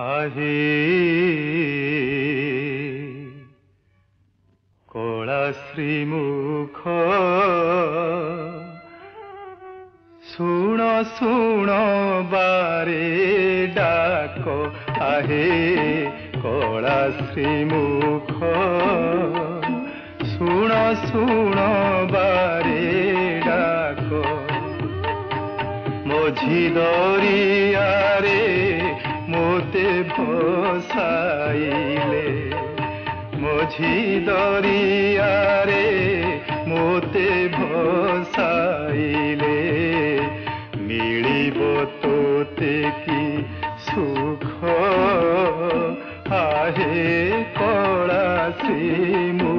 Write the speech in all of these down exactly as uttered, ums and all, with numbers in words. आहेय काला श्रीमुख सुण सुण बारे डाको आहेय काला श्रीमुख सुण सुण बारे डाको माझी दरियारे मोते भसाइले माझी दरियारे मोते भसाइले मिलिबो तोते की सुख आहे काला श्रीमुख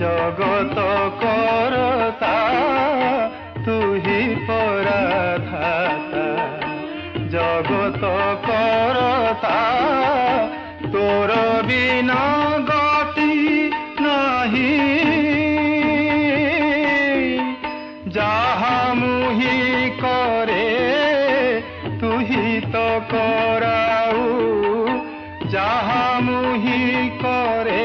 जगत करता तू ही परधाता जगत करता तोर बिना गति नहीं जहा मुही करे तू ही तो कराऊ जहा मुही करे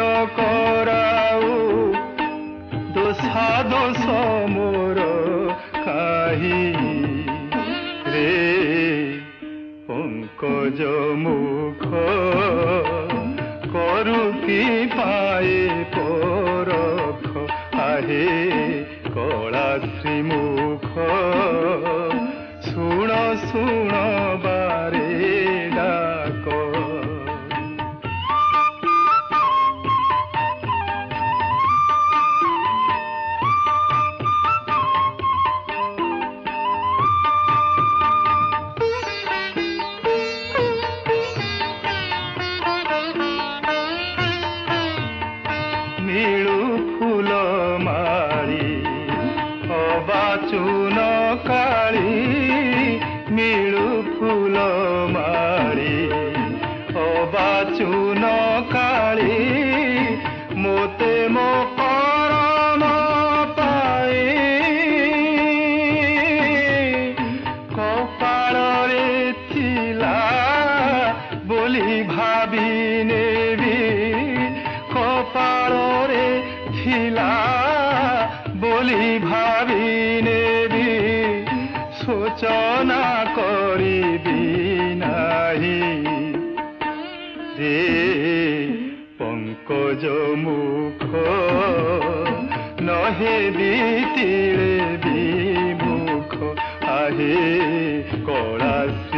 तो कराऊ दोसा दोष मोर काही रे पंकज मुख करू की पाए परख आहेय काला श्रीमुख सुण सुण बारे डाको चून काली मोते मो परम पाए कपाल रे थिला बोली भाभी ने भी कपाल रे थिला बोली भाभी ने भी सोचना करी भी नहीं पंकज मुख नहे बीतिले विमुख आहेय काला श्रीमुख।